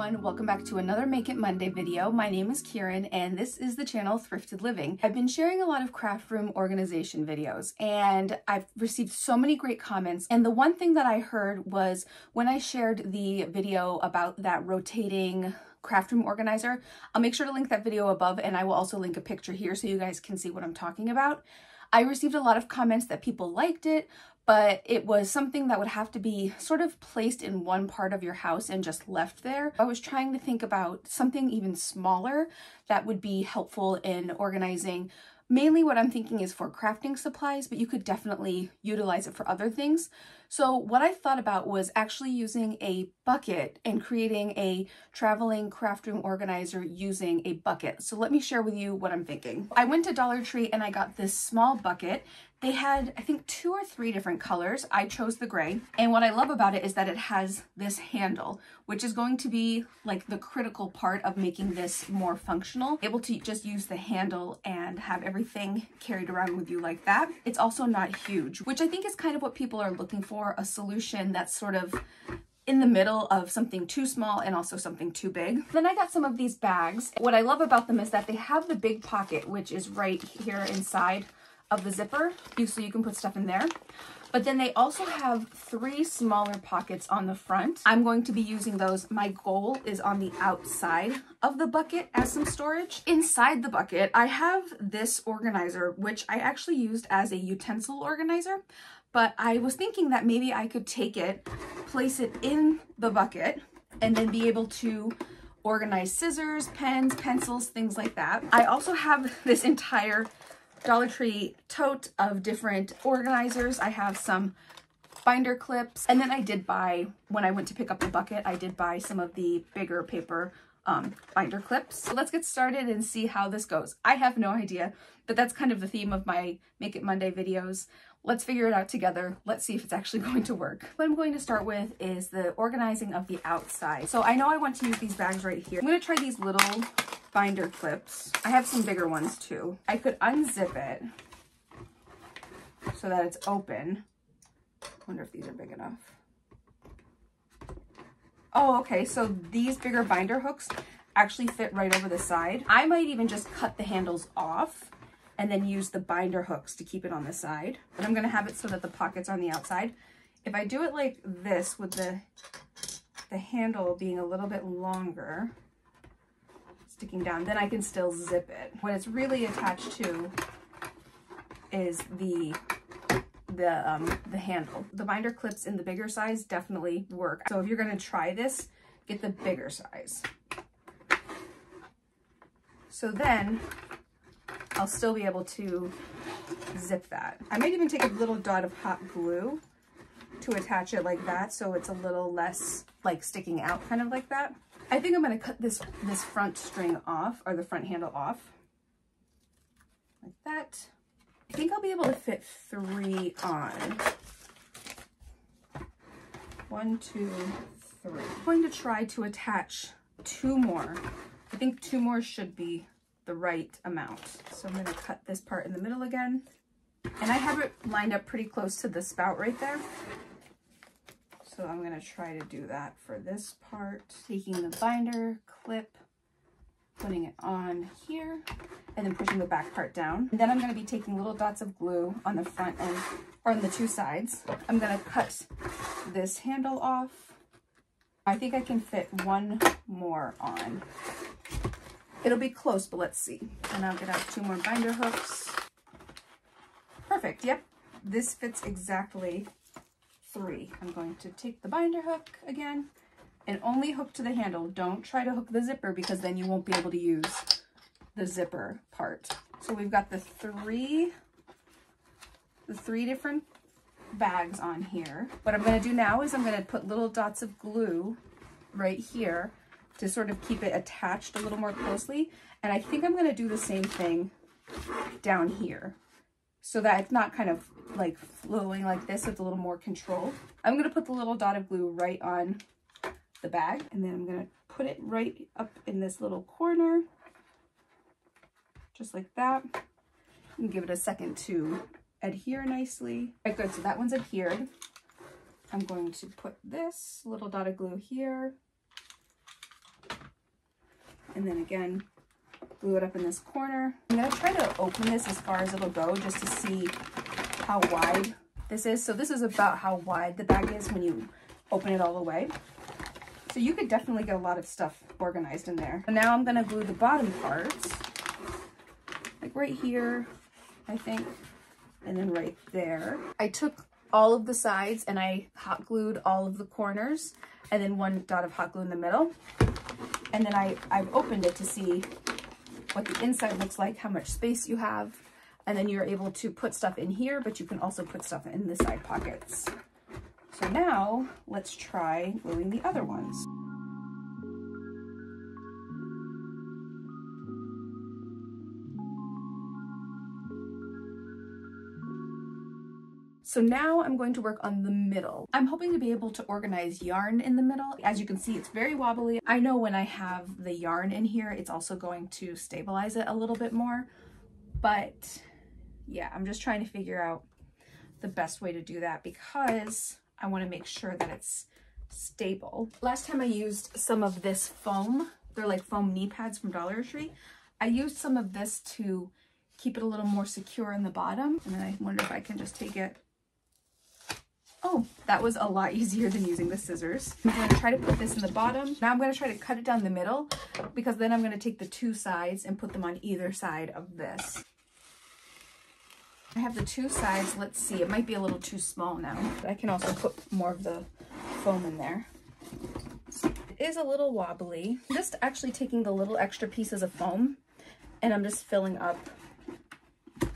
everyone, welcome back to another Make It Monday video. My name is Kieran and this is the channel Thrifted Living. I've been sharing a lot of craft room organization videos and I've received so many great comments, and the one thing that I heard was when I shared the video about that rotating craft room organizer. I'll make sure to link that video above and I will also link a picture here so you guys can see what I'm talking about. I received a lot of comments that people liked it, but it was something that would have to be sort of placed in one part of your house and just left there. I was trying to think about something even smaller that would be helpful in organizing. Mainly what I'm thinking is for crafting supplies, but you could definitely utilize it for other things. So what I thought about was actually using a bucket and creating a traveling craft room organizer using a bucket. So let me share with you what I'm thinking. I went to Dollar Tree and I got this small bucket. They had, I think, 2 or 3 different colors. I chose the gray. And what I love about it is that it has this handle, which is going to be like the critical part of making this more functional. Able to just use the handle and have everything carried around with you like that. It's also not huge, which I think is kind of what people are looking for, a solution that's sort of in the middle of something too small and also something too big. Then I got some of these bags. What I love about them is that they have the big pocket, which is right here inside of the zipper, so you can put stuff in there. But then they also have 3 smaller pockets on the front. I'm going to be using those. My goal is on the outside of the bucket as some storage. Inside the bucket, I have this organizer, which I actually used as a utensil organizer, but I was thinking that maybe I could take it, place it in the bucket, and then be able to organize scissors, pens, pencils, things like that. I also have this entire Dollar Tree tote of different organizers. I have some binder clips, and then I did buy, when I went to pick up the bucket, I did buy some of the bigger paper binder clips. So let's get started and see how this goes. I have no idea, but that's kind of the theme of my Make It Monday videos. Let's figure it out together. Let's see if it's actually going to work. What I'm going to start with is the organizing of the outside. So I know I want to use these bags right here. I'm going to try these little binder clips. I have some bigger ones too. I could unzip it so that it's open. I wonder if these are big enough. Oh, okay, so these bigger binder hooks actually fit right over the side. I might even just cut the handles off and then use the binder hooks to keep it on the side. But I'm gonna have it so that the pockets are on the outside. If I do it like this with the handle being a little bit longer, sticking down, then I can still zip it. What it's really attached to is the handle. The binder clips in the bigger size definitely work. So if you're gonna try this, get the bigger size. So then I'll still be able to zip that. I might even take a little dot of hot glue to attach it like that, so it's a little less like sticking out, kind of like that. I think I'm going to cut this front string off, or the front handle off, like that. I think I'll be able to fit 3 on. 1, 2, 3. I'm going to try to attach 2 more. I think 2 more should be the right amount. So I'm going to cut this part in the middle again. And I have it lined up pretty close to the spout right there. So I'm going to try to do that for this part, taking the binder clip, putting it on here, and then pushing the back part down. And then I'm going to be taking little dots of glue on the front end, or on the 2 sides. I'm going to cut this handle off. I think I can fit 1 more on. It'll be close, but let's see. And I'll get out 2 more binder hooks. Perfect, yep. This fits exactly 3. I'm going to take the binder hook again and only hook to the handle. Don't try to hook the zipper, because then you won't be able to use the zipper part. So we've got the three different bags on here. What I'm going to do now is I'm going to put little dots of glue right here to sort of keep it attached a little more closely. And I think I'm going to do the same thing down here, so that it's not kind of like flowing like this, with a little more control. I'm going to put the little dot of glue right on the bag, and then I'm going to put it right up in this little corner, just like that, and give it a second to adhere nicely. All right, good, so that one's adhered. I'm going to put this little dot of glue here, and then again glue it up in this corner. I'm going to try to open this as far as it'll go just to see how wide this is. So this is about how wide the bag is when you open it all the way. So you could definitely get a lot of stuff organized in there. And now I'm going to glue the bottom parts, like right here, I think, and then right there. I took all of the sides and I hot glued all of the corners and then one dot of hot glue in the middle. And then I've opened it to see what the inside looks like, how much space you have, and then you're able to put stuff in here, but you can also put stuff in the side pockets. So now let's try gluing the other ones. So now I'm going to work on the middle. I'm hoping to be able to organize yarn in the middle. As you can see, it's very wobbly. I know when I have the yarn in here, it's also going to stabilize it a little bit more. But yeah, I'm just trying to figure out the best way to do that because I want to make sure that it's stable. Last time I used some of this foam. They're like foam knee pads from Dollar Tree. I used some of this to keep it a little more secure in the bottom. And then I wonder if I can just take it. Oh, that was a lot easier than using the scissors. I'm going to try to put this in the bottom. Now I'm going to try to cut it down the middle because then I'm going to take the two sides and put them on either side of this. I have the two sides. Let's see, it might be a little too small now. But I can also put more of the foam in there. It is a little wobbly. I'm just actually taking the little extra pieces of foam and I'm just filling up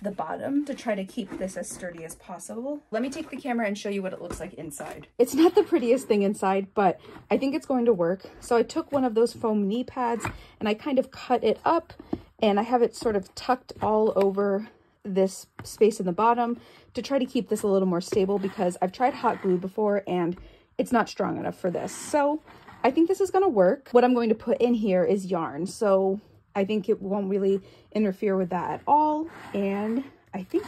the bottom to try to keep this as sturdy as possible. Let me take the camera and show you what it looks like inside. It's not the prettiest thing inside, but I think it's going to work. So I took one of those foam knee pads and I kind of cut it up and I have it sort of tucked all over this space in the bottom to try to keep this a little more stable because I've tried hot glue before and it's not strong enough for this. So I think this is going to work. What I'm going to put in here is yarn. So I think it won't really interfere with that at all. And I think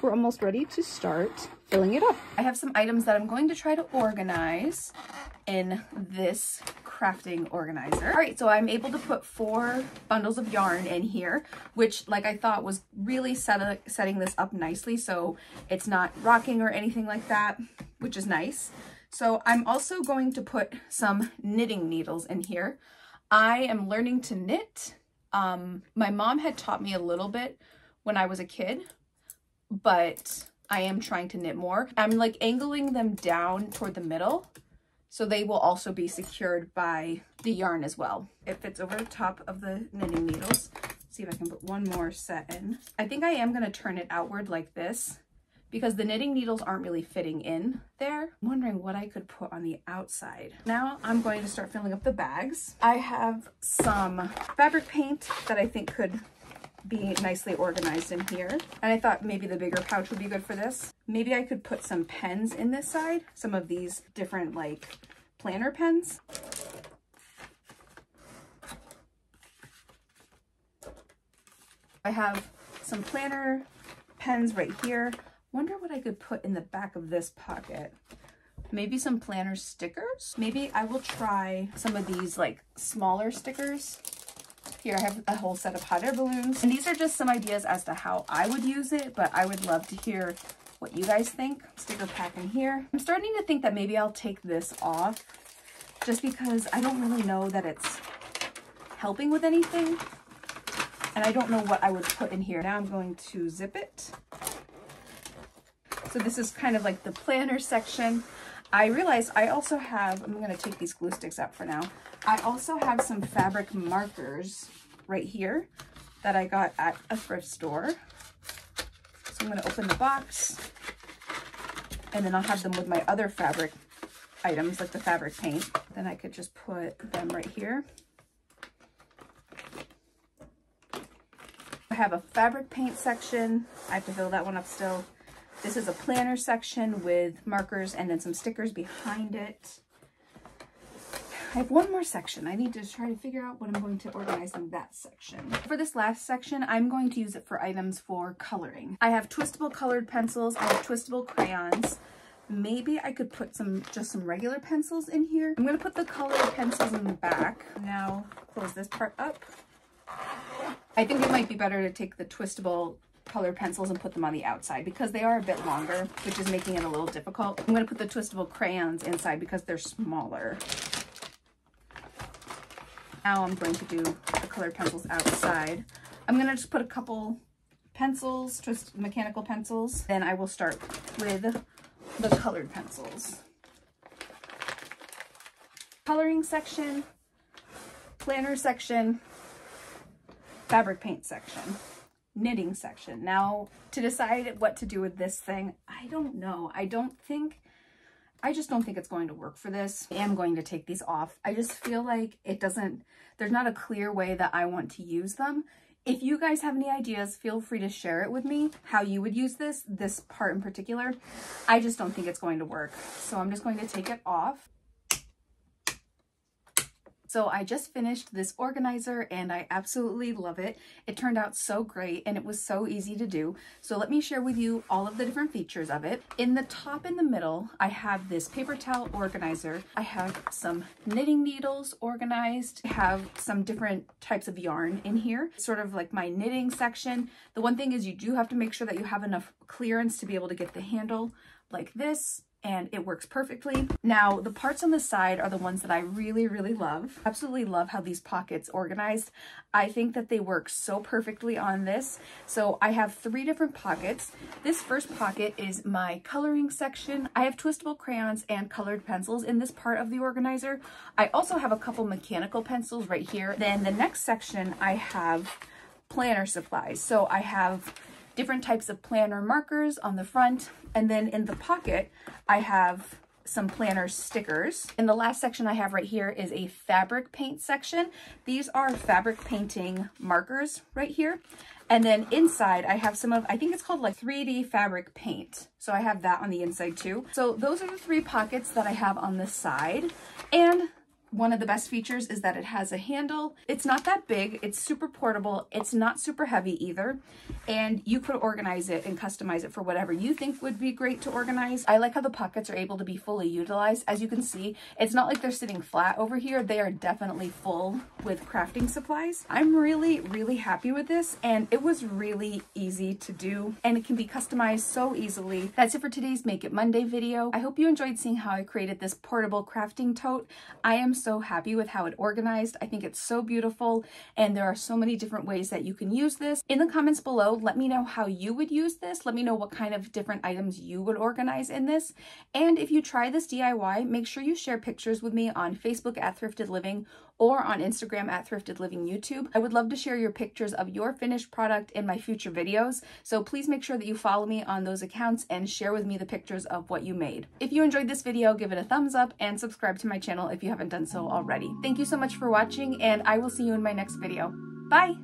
we're almost ready to start filling it up. I have some items that I'm going to try to organize in this crafting organizer. All right, so I'm able to put 4 bundles of yarn in here, which like I thought was really setting this up nicely. So it's not rocking or anything like that, which is nice. So I'm also going to put some knitting needles in here. I am learning to knit. My mom had taught me a little bit when I was a kid, but I am trying to knit more. I'm like angling them down toward the middle so they will also be secured by the yarn as well. It fits over the top of the knitting needles. Let's see if I can put one more set in. I think I am going to turn it outward like this because the knitting needles aren't really fitting in there. I'm wondering what I could put on the outside. Now I'm going to start filling up the bags. I have some fabric paint that I think could be nicely organized in here. And I thought maybe the bigger pouch would be good for this. Maybe I could put some pens in this side, some of these different like planner pens. I have some planner pens right here. Wonder what I could put in the back of this pocket. Maybe some planner stickers. Maybe I will try some of these like smaller stickers. Here I have a whole set of hot air balloons. And these are just some ideas as to how I would use it, but I would love to hear what you guys think. Sticker pack in here. I'm starting to think that maybe I'll take this off just because I don't really know that it's helping with anything. And I don't know what I would put in here. Now I'm going to zip it. So this is kind of like the planner section. I realized I also have, I'm going to take these glue sticks out for now. I also have some fabric markers right here that I got at a thrift store. So I'm going to open the box and then I'll have them with my other fabric items like the fabric paint. Then I could just put them right here. I have a fabric paint section. I have to fill that one up still. This is a planner section with markers and then some stickers behind it. I have one more section. I need to try to figure out what I'm going to organize in that section. For this last section, I'm going to use it for items for coloring. I have twistable colored pencils. I have twistable crayons. Maybe I could put just some regular pencils in here. I'm gonna put the colored pencils in the back. Now close this part up. I think it might be better to take the twistable colored pencils and put them on the outside because they are a bit longer, which is making it a little difficult. I'm gonna put the twistable crayons inside because they're smaller. Now I'm going to do the colored pencils outside. I'm gonna just put a couple pencils, twist mechanical pencils. Then I will start with the colored pencils. Coloring section, planner section, fabric paint section, knitting section. Now, to decide what to do with this thing, I don't know. I just don't think it's going to work for this. I am going to take these off. I just feel like there's not a clear way that I want to use them. If you guys have any ideas, feel free to share it with me, how you would use this part in particular. I just don't think it's going to work. So I'm just going to take it off. So I just finished this organizer and I absolutely love it. It turned out so great and it was so easy to do. So let me share with you all of the different features of it. In the top in the middle, I have this paper towel organizer. I have some knitting needles organized. I have some different types of yarn in here, sort of like my knitting section. The one thing is you do have to make sure that you have enough clearance to be able to get the handle like this. And it works perfectly. Now, the parts on the side are the ones that I really, really love. Absolutely love how these pockets organized. I think that they work so perfectly on this. So I have three different pockets. This first pocket is my coloring section. I have twistable crayons and colored pencils in this part of the organizer. I also have a couple mechanical pencils right here. Then the next section, I have planner supplies. So I have different types of planner markers on the front. And then in the pocket, I have some planner stickers. And the last section I have right here is a fabric paint section. These are fabric painting markers right here. And then inside I have some of, I think it's called like 3D fabric paint. So I have that on the inside too. So those are the three pockets that I have on the side. And one of the best features is that it has a handle. It's not that big, it's super portable, it's not super heavy either, and you could organize it and customize it for whatever you think would be great to organize. I like how the pockets are able to be fully utilized. As you can see, it's not like they're sitting flat over here. They are definitely full with crafting supplies. I'm really, really happy with this, and it was really easy to do, and it can be customized so easily. That's it for today's Make It Monday video. I hope you enjoyed seeing how I created this portable crafting tote. I am so happy with how it organized. I think it's so beautiful, and there are so many different ways that you can use this. In the comments below, let me know how you would use this. Let me know what kind of different items you would organize in this. And if you try this DIY, make sure you share pictures with me on Facebook at Thrifted Living or on Instagram at Thrifted Living YouTube. I would love to share your pictures of your finished product in my future videos, so please make sure that you follow me on those accounts and share with me the pictures of what you made. If you enjoyed this video, give it a thumbs up and subscribe to my channel if you haven't done so already. Thank you so much for watching, and I will see you in my next video. Bye!